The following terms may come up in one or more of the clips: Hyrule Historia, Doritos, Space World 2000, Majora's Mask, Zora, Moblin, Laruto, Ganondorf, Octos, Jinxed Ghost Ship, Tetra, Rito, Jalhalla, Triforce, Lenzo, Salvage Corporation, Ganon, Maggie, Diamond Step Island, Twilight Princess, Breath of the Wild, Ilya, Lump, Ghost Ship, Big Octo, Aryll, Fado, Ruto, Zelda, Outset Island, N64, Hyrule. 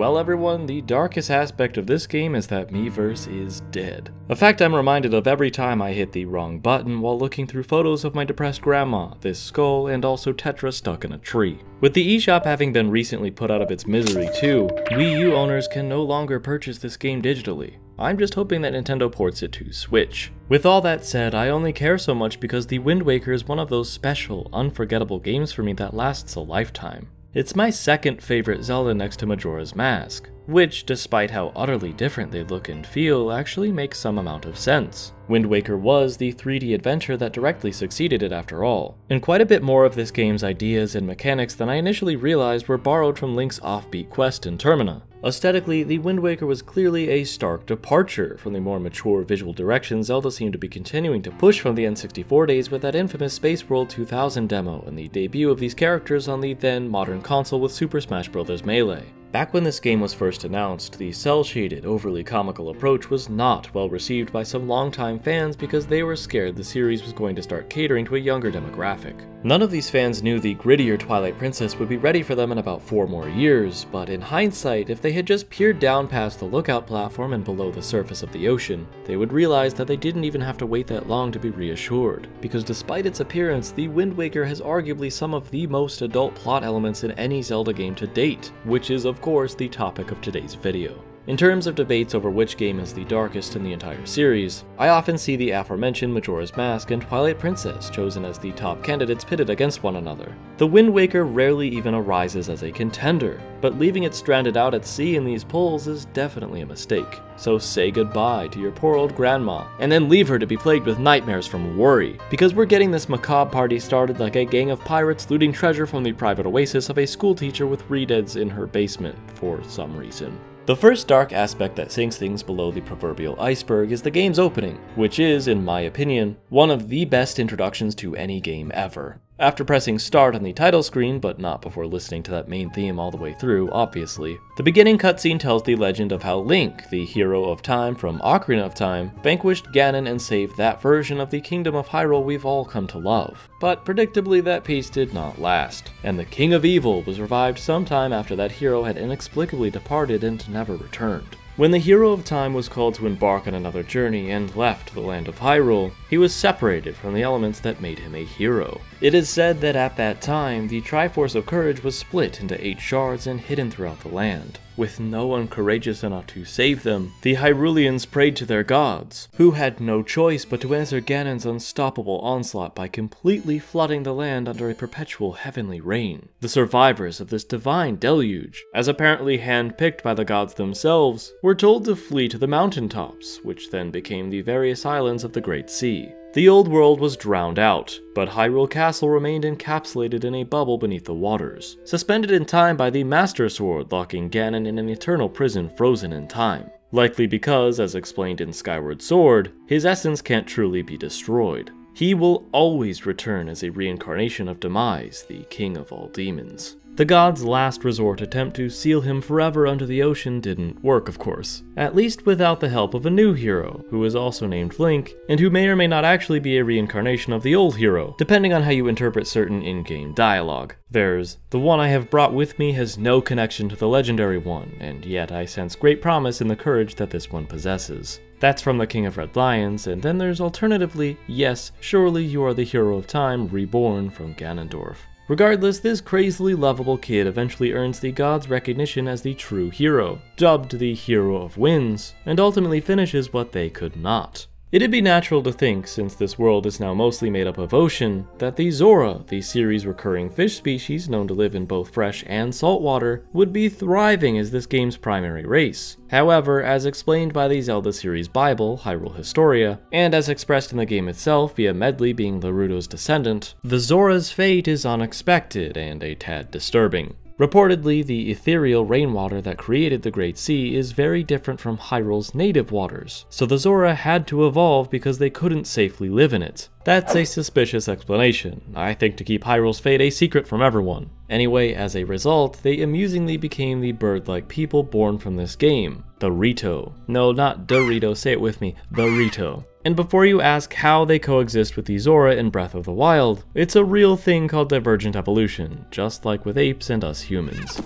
Well everyone, the darkest aspect of this game is that Miiverse is dead. A fact I'm reminded of every time I hit the wrong button while looking through photos of my depressed grandma, this skull, and also Tetra stuck in a tree. With the eShop having been recently put out of its misery too, Wii U owners can no longer purchase this game digitally. I'm just hoping that Nintendo ports it to Switch. With all that said, I only care so much because The Wind Waker is one of those special, unforgettable games for me that lasts a lifetime. It's my second favorite Zelda next to Majora's Mask, which, despite how utterly different they look and feel, actually makes some amount of sense. Wind Waker was the 3D adventure that directly succeeded it after all, and quite a bit more of this game's ideas and mechanics than I initially realized were borrowed from Link's offbeat quest in Termina. Aesthetically, The Wind Waker was clearly a stark departure from the more mature visual direction Zelda seemed to be continuing to push from the N64 days with that infamous Space World 2000 demo and the debut of these characters on the then modern console with Super Smash Bros. Melee. Back when this game was first announced, the cel-shaded, overly comical approach was not well received by some longtime fans because they were scared the series was going to start catering to a younger demographic. None of these fans knew the grittier Twilight Princess would be ready for them in about 4 more years, but in hindsight, if they had just peered down past the lookout platform and below the surface of the ocean, they would realize that they didn't even have to wait that long to be reassured, because despite its appearance, The Wind Waker has arguably some of the most adult plot elements in any Zelda game to date, which is, of course, the topic of today's video. In terms of debates over which game is the darkest in the entire series, I often see the aforementioned Majora's Mask and Twilight Princess chosen as the top candidates pitted against one another. The Wind Waker rarely even arises as a contender, but leaving it stranded out at sea in these polls is definitely a mistake. So say goodbye to your poor old grandma, and then leave her to be plagued with nightmares from worry, because we're getting this macabre party started like a gang of pirates looting treasure from the private oasis of a schoolteacher with re-deads in her basement for some reason. The first dark aspect that sinks things below the proverbial iceberg is the game's opening, which is, in my opinion, one of the best introductions to any game ever. After pressing start on the title screen, but not before listening to that main theme all the way through, obviously, the beginning cutscene tells the legend of how Link, the hero of time from Ocarina of Time, vanquished Ganon and saved that version of the kingdom of Hyrule we've all come to love. But predictably, that peace did not last, and the King of Evil was revived sometime after that hero had inexplicably departed and never returned. When the Hero of Time was called to embark on another journey and left the land of Hyrule, he was separated from the elements that made him a hero. It is said that at that time, the Triforce of Courage was split into 8 shards and hidden throughout the land. With no one courageous enough to save them, the Hyruleans prayed to their gods, who had no choice but to answer Ganon's unstoppable onslaught by completely flooding the land under a perpetual heavenly rain. The survivors of this divine deluge, as apparently handpicked by the gods themselves, were told to flee to the mountaintops, which then became the various islands of the Great Sea. The old world was drowned out, but Hyrule Castle remained encapsulated in a bubble beneath the waters, suspended in time by the Master Sword locking Ganon in an eternal prison frozen in time. Likely because, as explained in Skyward Sword, his essence can't truly be destroyed. He will always return as a reincarnation of Demise, the king of all demons. The god's last resort attempt to seal him forever under the ocean didn't work, of course. At least without the help of a new hero, who is also named Link, and who may or may not actually be a reincarnation of the old hero, depending on how you interpret certain in-game dialogue. There's, "The one I have brought with me has no connection to the legendary one, and yet I sense great promise in the courage that this one possesses." That's from the King of Red Lions, and then there's alternatively, "Yes, surely you are the Hero of Time, reborn," from Ganondorf. Regardless, this crazily lovable kid eventually earns the god's recognition as the true hero, dubbed the Hero of Winds, and ultimately finishes what they could not. It'd be natural to think, since this world is now mostly made up of ocean, that the Zora, the series' recurring fish species known to live in both fresh and salt water, would be thriving as this game's primary race. However, as explained by the Zelda series Bible, Hyrule Historia, and as expressed in the game itself via Medley being Naruto's descendant, the Zora's fate is unexpected and a tad disturbing. Reportedly, the ethereal rainwater that created the Great Sea is very different from Hyrule's native waters, so the Zora had to evolve because they couldn't safely live in it. That's a suspicious explanation, I think, to keep Hyrule's fate a secret from everyone. Anyway, as a result, they amusingly became the bird-like people born from this game, the Rito. No, not Dorito, say it with me, the Rito. And before you ask how they coexist with the Zora in Breath of the Wild, it's a real thing called divergent evolution, just like with apes and us humans.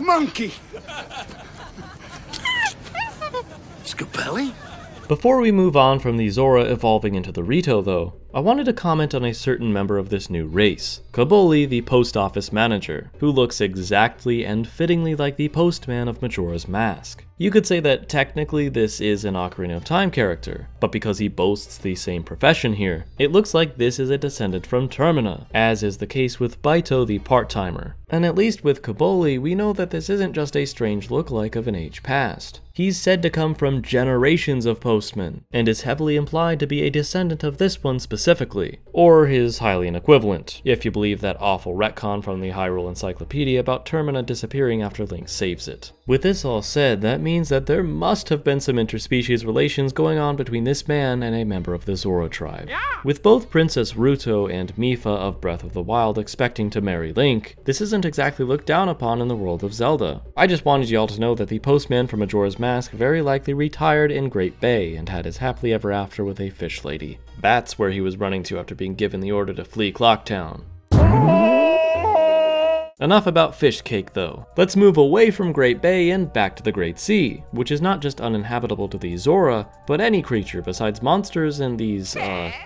Monkey! Scapelli? Before we move on from the Zora evolving into the Rito though, I wanted to comment on a certain member of this new race, Kaboli the post office manager, who looks exactly and fittingly like the postman of Majora's Mask. You could say that technically this is an Ocarina of Time character, but because he boasts the same profession here, it looks like this is a descendant from Termina, as is the case with Baito the part-timer. And at least with Kaboli, we know that this isn't just a strange lookalike of an age past. He's said to come from generations of postmen, and is heavily implied to be a descendant of this one specifically, or his Hylian equivalent, if you believe that awful retcon from the Hyrule Encyclopedia about Termina disappearing after Link saves it. With this all said, that means that there must have been some interspecies relations going on between this man and a member of the Zora tribe. Yeah. With both Princess Ruto and Mifa of Breath of the Wild expecting to marry Link, this isn't exactly looked down upon in the world of Zelda. I just wanted y'all to know that the postman from Majora's Mask very likely retired in Great Bay and had his happily ever after with a fish lady. That's where he was running to after being given the order to flee Clocktown. Enough about fish cake though. Let's move away from Great Bay and back to the Great Sea, which is not just uninhabitable to the Zora, but any creature besides monsters and these,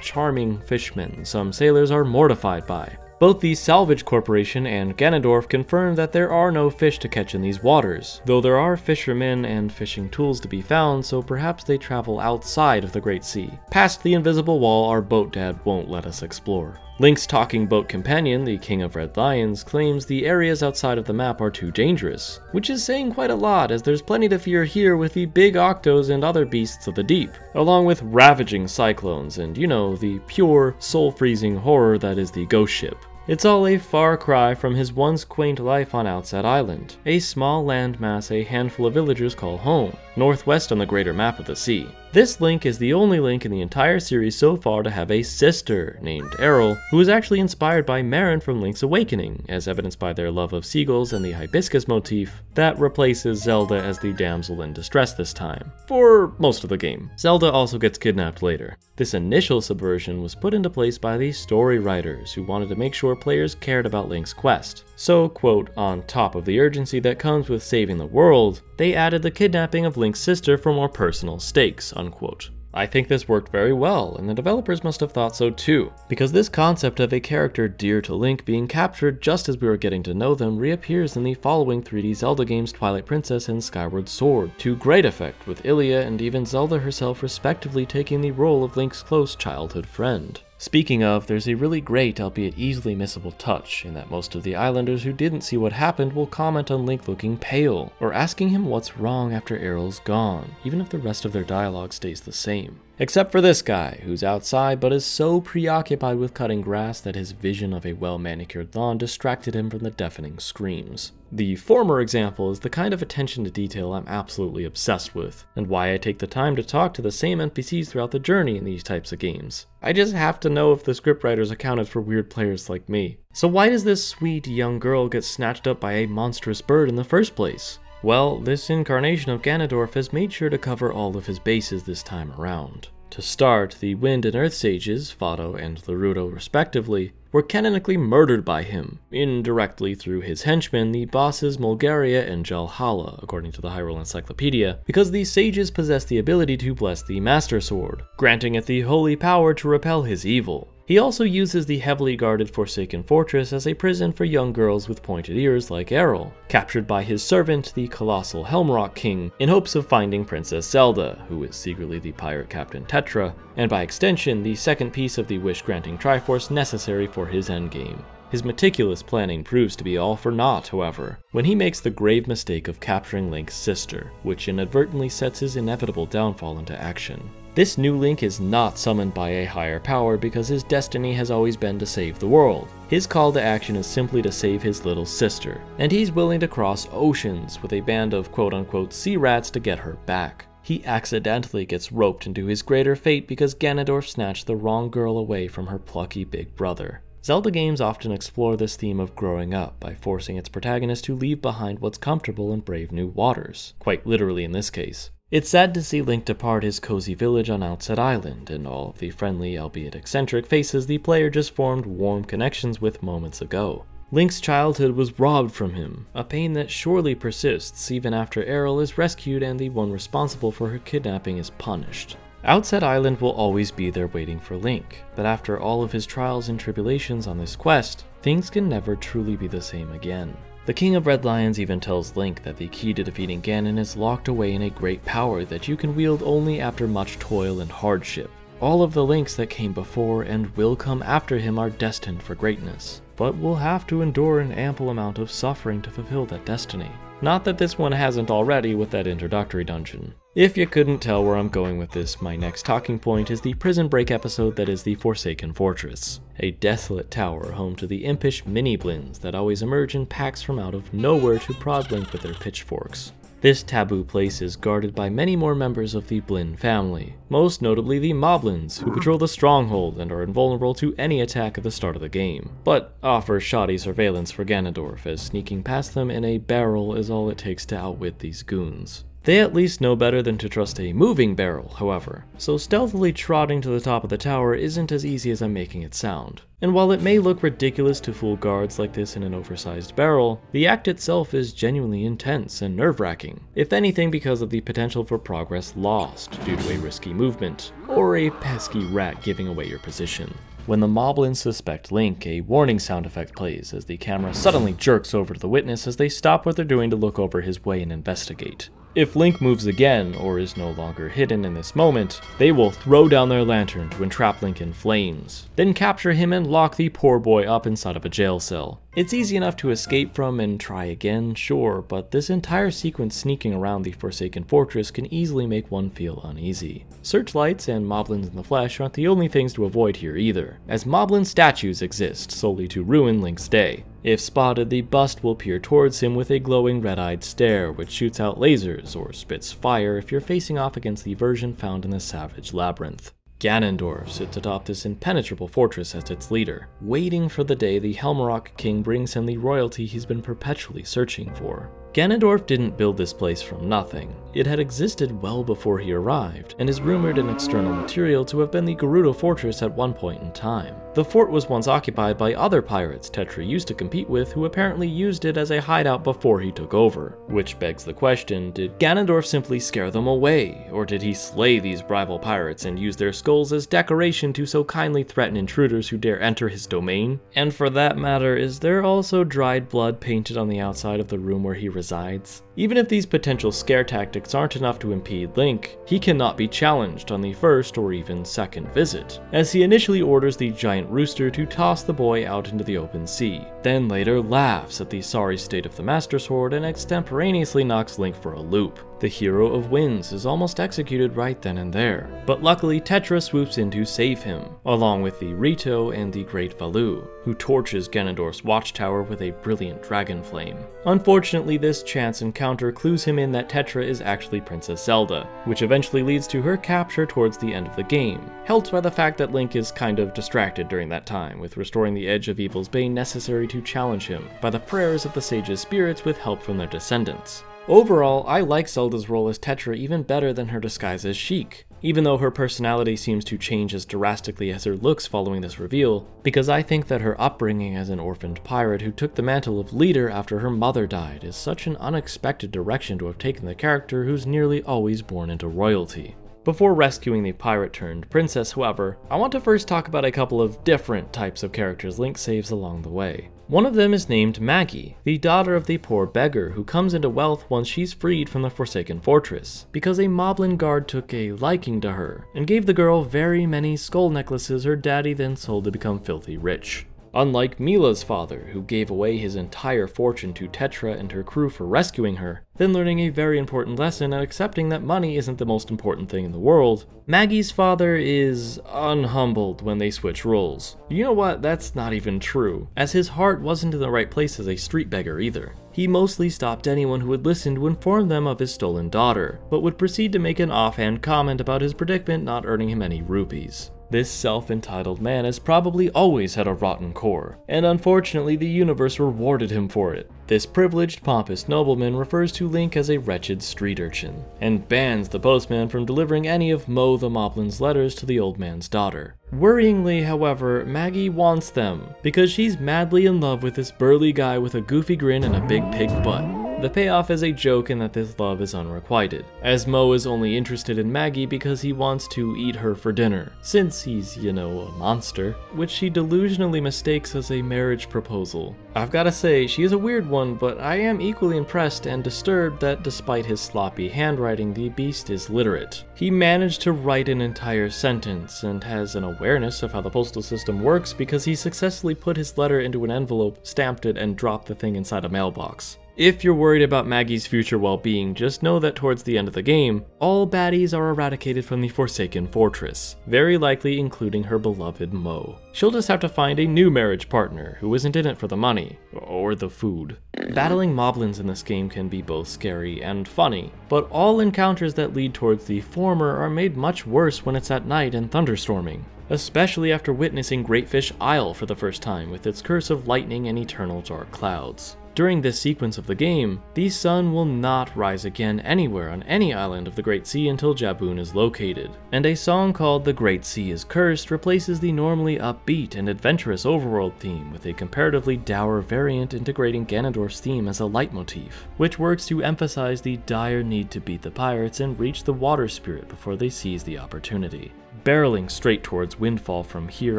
charming fishmen some sailors are mortified by. Both the Salvage Corporation and Ganondorf confirm that there are no fish to catch in these waters, though there are fishermen and fishing tools to be found, so perhaps they travel outside of the Great Sea, past the invisible wall our boat dad won't let us explore. Link's talking boat companion, the King of Red Lions, claims the areas outside of the map are too dangerous, which is saying quite a lot as there's plenty to fear here with the Big Octos and other beasts of the deep, along with ravaging cyclones and, you know, the pure, soul-freezing horror that is the Ghost Ship. It's all a far cry from his once quaint life on Outset Island, a small landmass a handful of villagers call home, northwest on the greater map of the sea. This Link is the only Link in the entire series so far to have a sister named Aryll, who is actually inspired by Marin from Link's Awakening, as evidenced by their love of seagulls and the hibiscus motif that replaces Zelda as the damsel in distress this time, for most of the game. Zelda also gets kidnapped later. This initial subversion was put into place by the story writers, who wanted to make sure players cared about Link's quest. So, quote, on top of the urgency that comes with saving the world, they added the kidnapping of Link's sister for more personal stakes, unquote. I think this worked very well, and the developers must have thought so too, because this concept of a character dear to Link being captured just as we were getting to know them reappears in the following 3D Zelda games Twilight Princess and Skyward Sword, to great effect, with Ilya and even Zelda herself respectively taking the role of Link's close childhood friend. Speaking of, there's a really great, albeit easily missable touch, in that most of the islanders who didn't see what happened will comment on Link looking pale, or asking him what's wrong after Aryl's gone, even if the rest of their dialogue stays the same. Except for this guy, who's outside but is so preoccupied with cutting grass that his vision of a well-manicured lawn distracted him from the deafening screams. The former example is the kind of attention to detail I'm absolutely obsessed with, and why I take the time to talk to the same NPCs throughout the journey in these types of games. I just have to know if the scriptwriters accounted for weird players like me. So why does this sweet young girl get snatched up by a monstrous bird in the first place? Well, this incarnation of Ganondorf has made sure to cover all of his bases this time around. To start, the Wind and Earth Sages, Fado and Laruto respectively, were canonically murdered by him, indirectly through his henchmen, the bosses Mulgaria and Jalhalla, according to the Hyrule Encyclopedia, because the sages possess the ability to bless the Master Sword, granting it the holy power to repel his evil. He also uses the heavily guarded Forsaken Fortress as a prison for young girls with pointed ears like Aryll, captured by his servant, the colossal Helmaroc King, in hopes of finding Princess Zelda, who is secretly the pirate captain Tetra, and by extension, the second piece of the wish-granting Triforce necessary for his endgame. His meticulous planning proves to be all for naught, however, when he makes the grave mistake of capturing Link's sister, which inadvertently sets his inevitable downfall into action. This new Link is not summoned by a higher power because his destiny has always been to save the world. His call to action is simply to save his little sister, and he's willing to cross oceans with a band of quote-unquote sea rats to get her back. He accidentally gets roped into his greater fate because Ganondorf snatched the wrong girl away from her plucky big brother. Zelda games often explore this theme of growing up by forcing its protagonist to leave behind what's comfortable and brave new waters, quite literally in this case. It's sad to see Link depart his cozy village on Outset Island, and all of the friendly, albeit eccentric, faces the player just formed warm connections with moments ago. Link's childhood was robbed from him, a pain that surely persists even after Aryll is rescued and the one responsible for her kidnapping is punished. Outset Island will always be there waiting for Link, but after all of his trials and tribulations on this quest, things can never truly be the same again. The King of Red Lions even tells Link that the key to defeating Ganon is locked away in a great power that you can wield only after much toil and hardship. All of the Links that came before and will come after him are destined for greatness, but will have to endure an ample amount of suffering to fulfill that destiny. Not that this one hasn't already with that introductory dungeon. If you couldn't tell where I'm going with this, my next talking point is the Prison Break episode that is the Forsaken Fortress, a desolate tower home to the impish mini-blins that always emerge in packs from out of nowhere to prod Link with their pitchforks. This taboo place is guarded by many more members of the Blin family, most notably the Moblins, who patrol the stronghold and are invulnerable to any attack at the start of the game, but offer shoddy surveillance for Ganondorf, as sneaking past them in a barrel is all it takes to outwit these goons. They at least know better than to trust a moving barrel, however, so stealthily trotting to the top of the tower isn't as easy as I'm making it sound. And while it may look ridiculous to fool guards like this in an oversized barrel, the act itself is genuinely intense and nerve-wracking, if anything because of the potential for progress lost due to a risky movement, or a pesky rat giving away your position. When the Moblins suspect Link, a warning sound effect plays as the camera suddenly jerks over to the witness as they stop what they're doing to look over his way and investigate. If Link moves again, or is no longer hidden in this moment, they will throw down their lantern to entrap Link in flames, then capture him and lock the poor boy up inside of a jail cell. It's easy enough to escape from and try again, sure, but this entire sequence sneaking around the Forsaken Fortress can easily make one feel uneasy. Searchlights and Moblins in the flesh aren't the only things to avoid here either, as Moblin statues exist solely to ruin Link's day. If spotted, the bust will peer towards him with a glowing red-eyed stare which shoots out lasers or spits fire if you're facing off against the version found in the Savage Labyrinth. Ganondorf sits atop this impenetrable fortress as its leader, waiting for the day the Helmaroc King brings him the royalty he's been perpetually searching for. Ganondorf didn't build this place from nothing. It had existed well before he arrived, and is rumored in external material to have been the Gerudo Fortress at one point in time. The fort was once occupied by other pirates Tetra used to compete with who apparently used it as a hideout before he took over. Which begs the question, did Ganondorf simply scare them away, or did he slay these rival pirates and use their skulls as decoration to so kindly threaten intruders who dare enter his domain? And for that matter, is there also dried blood painted on the outside of the room where he resides? Even if these potential scare tactics aren't enough to impede Link, he cannot be challenged on the first or even second visit, as he initially orders the giant rooster to toss the boy out into the open sea, then later laughs at the sorry state of the Master Sword and extemporaneously knocks Link for a loop. The Hero of Winds is almost executed right then and there, but luckily Tetra swoops in to save him, along with the Rito and the Great Valu, who torches Ganondorf's watchtower with a brilliant dragon flame. Unfortunately, this chance encounter clues him in that Tetra is actually Princess Zelda, which eventually leads to her capture towards the end of the game, helped by the fact that Link is kind of distracted during that time, with restoring the edge of Evil's Bay necessary to challenge him by the prayers of the sage's spirits with help from their descendants. Overall, I like Zelda's role as Tetra even better than her disguise as Sheik, even though her personality seems to change as drastically as her looks following this reveal, because I think that her upbringing as an orphaned pirate who took the mantle of leader after her mother died is such an unexpected direction to have taken the character who's nearly always born into royalty. Before rescuing the pirate-turned-princess, however, I want to first talk about a couple of different types of characters Link saves along the way. One of them is named Maggie, the daughter of the poor beggar who comes into wealth once she's freed from the Forsaken Fortress, because a Moblin guard took a liking to her, and gave the girl very many skull necklaces her daddy then sold to become filthy rich. Unlike Mila's father, who gave away his entire fortune to Tetra and her crew for rescuing her, then learning a very important lesson and accepting that money isn't the most important thing in the world, Maggie's father is unhumbled when they switch roles. You know what, that's not even true, as his heart wasn't in the right place as a street beggar either. He mostly stopped anyone who would listen to inform them of his stolen daughter, but would proceed to make an offhand comment about his predicament not earning him any rupees. This self-entitled man has probably always had a rotten core, and unfortunately the universe rewarded him for it. This privileged, pompous nobleman refers to Link as a wretched street urchin, and bans the postman from delivering any of Mo the Moblin's letters to the old man's daughter. Worryingly, however, Maggie wants them, because she's madly in love with this burly guy with a goofy grin and a big pig butt. The payoff is a joke in that this love is unrequited, as Mo is only interested in Maggie because he wants to eat her for dinner, since he's, you know, a monster, which she delusionally mistakes as a marriage proposal. I've gotta say, she is a weird one, but I am equally impressed and disturbed that despite his sloppy handwriting, the beast is literate. He managed to write an entire sentence, and has an awareness of how the postal system works because he successfully put his letter into an envelope, stamped it, and dropped the thing inside a mailbox. If you're worried about Maggie's future well-being, just know that towards the end of the game, all baddies are eradicated from the Forsaken Fortress, very likely including her beloved Mo. She'll just have to find a new marriage partner who isn't in it for the money, or the food. Battling Moblins in this game can be both scary and funny, but all encounters that lead towards the former are made much worse when it's at night and thunderstorming, especially after witnessing Greatfish Isle for the first time with its curse of lightning and eternal dark clouds. During this sequence of the game, the sun will not rise again anywhere on any island of the Great Sea until Jaboon is located, and a song called The Great Sea is Cursed replaces the normally upbeat and adventurous overworld theme with a comparatively dour variant integrating Ganondorf's theme as a leitmotif, which works to emphasize the dire need to beat the pirates and reach the water spirit before they seize the opportunity. Barreling straight towards Windfall from here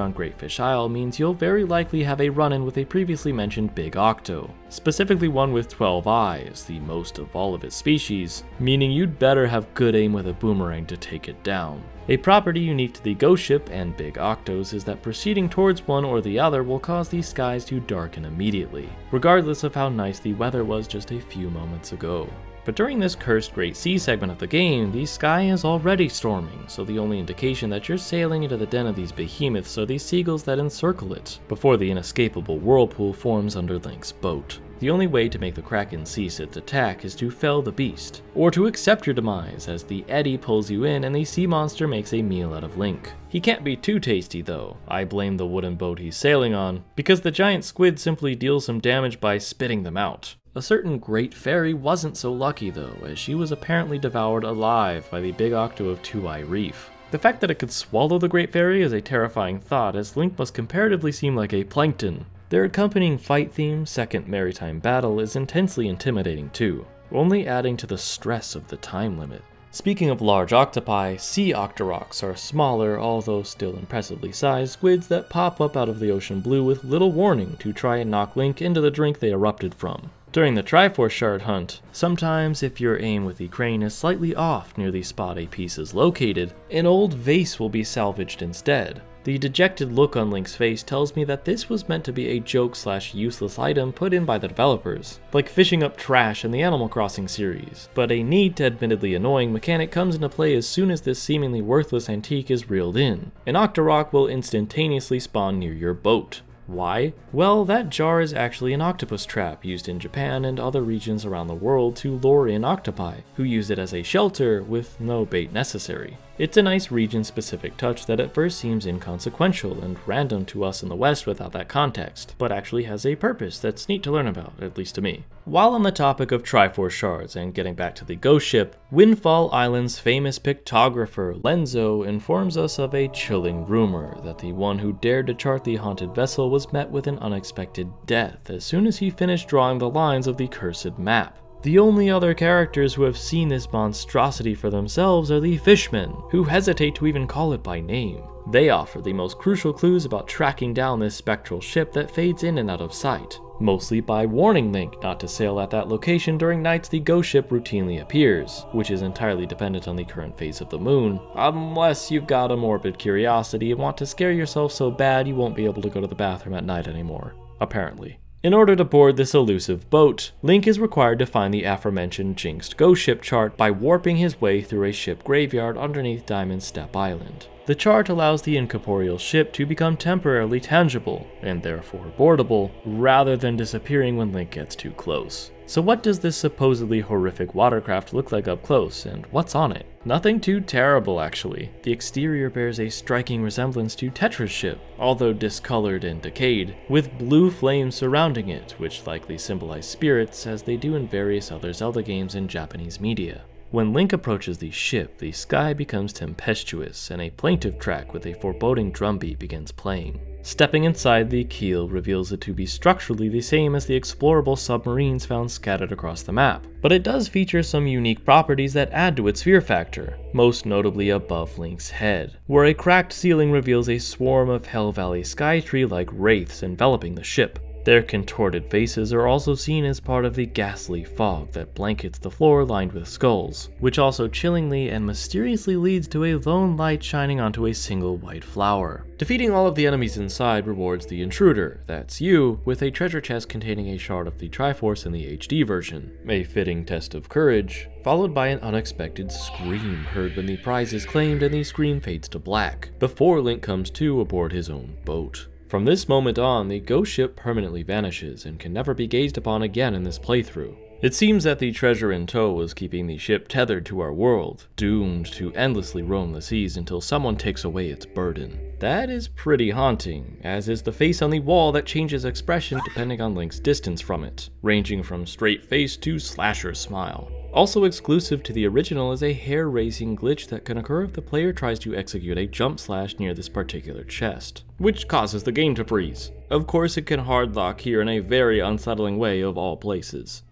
on Greatfish Isle means you'll very likely have a run-in with a previously mentioned Big Octo, specifically one with 12 eyes, the most of all of its species, meaning you'd better have good aim with a boomerang to take it down. A property unique to the Ghost Ship and Big Octos is that proceeding towards one or the other will cause the skies to darken immediately, regardless of how nice the weather was just a few moments ago. But during this cursed Great Sea segment of the game, the sky is already storming, so the only indication that you're sailing into the den of these behemoths are the seagulls that encircle it, before the inescapable whirlpool forms under Link's boat. The only way to make the Kraken cease its attack is to fell the beast, or to accept your demise as the eddy pulls you in and the sea monster makes a meal out of Link. He can't be too tasty though, I blame the wooden boat he's sailing on, because the giant squid simply deals some damage by spitting them out. A certain great fairy wasn't so lucky though, as she was apparently devoured alive by the Big Octo of Two-Eye Reef. The fact that it could swallow the great fairy is a terrifying thought, as Link must comparatively seem like a plankton. Their accompanying fight theme, Second Maritime Battle, is intensely intimidating too, only adding to the stress of the time limit. Speaking of large octopi, sea octoroks are smaller, although still impressively sized, squids that pop up out of the ocean blue with little warning to try and knock Link into the drink they erupted from. During the Triforce shard hunt, sometimes if your aim with the crane is slightly off near the spot a piece is located, an old vase will be salvaged instead. The dejected look on Link's face tells me that this was meant to be a joke/useless item put in by the developers, like fishing up trash in the Animal Crossing series, but a neat, admittedly annoying mechanic comes into play as soon as this seemingly worthless antique is reeled in. An Octorok will instantaneously spawn near your boat. Why? Well, that jar is actually an octopus trap used in Japan and other regions around the world to lure in octopi, who use it as a shelter with no bait necessary. It's a nice region-specific touch that at first seems inconsequential and random to us in the West without that context, but actually has a purpose that's neat to learn about, at least to me. While on the topic of Triforce shards and getting back to the Ghost Ship, Windfall Island's famous pictographer Lenzo informs us of a chilling rumor that the one who dared to chart the haunted vessel was met with an unexpected death as soon as he finished drawing the lines of the cursed map. The only other characters who have seen this monstrosity for themselves are the fishmen, who hesitate to even call it by name. They offer the most crucial clues about tracking down this spectral ship that fades in and out of sight, mostly by warning Link not to sail at that location during nights the Ghost Ship routinely appears, which is entirely dependent on the current phase of the moon, unless you've got a morbid curiosity and want to scare yourself so bad you won't be able to go to the bathroom at night anymore, apparently. In order to board this elusive boat, Link is required to find the aforementioned jinxed Ghost Ship chart by warping his way through a ship graveyard underneath Diamond Step Island. The chart allows the incorporeal ship to become temporarily tangible, and therefore boardable, rather than disappearing when Link gets too close. So what does this supposedly horrific watercraft look like up close, and what's on it? Nothing too terrible actually. The exterior bears a striking resemblance to Tetra's ship, although discolored and decayed, with blue flames surrounding it, which likely symbolize spirits as they do in various other Zelda games in Japanese media. When Link approaches the ship, the sky becomes tempestuous, and a plaintive track with a foreboding drumbeat begins playing. Stepping inside, the keel reveals it to be structurally the same as the explorable submarines found scattered across the map, but it does feature some unique properties that add to its fear factor, most notably above Link's head, where a cracked ceiling reveals a swarm of Hell Valley Skytree-like wraiths enveloping the ship. Their contorted faces are also seen as part of the ghastly fog that blankets the floor lined with skulls, which also chillingly and mysteriously leads to a lone light shining onto a single white flower. Defeating all of the enemies inside rewards the intruder, that's you, with a treasure chest containing a shard of the Triforce in the HD version, a fitting test of courage, followed by an unexpected scream heard when the prize is claimed and the screen fades to black, before Link comes to aboard his own boat. From this moment on, the Ghost Ship permanently vanishes and can never be gazed upon again in this playthrough. It seems that the treasure in tow was keeping the ship tethered to our world, doomed to endlessly roam the seas until someone takes away its burden. That is pretty haunting, as is the face on the wall that changes expression depending on Link's distance from it, ranging from straight face to slasher smile. Also exclusive to the original is a hair-raising glitch that can occur if the player tries to execute a jump slash near this particular chest, which causes the game to freeze. Of course, it can hardlock here in a very unsettling way of all places.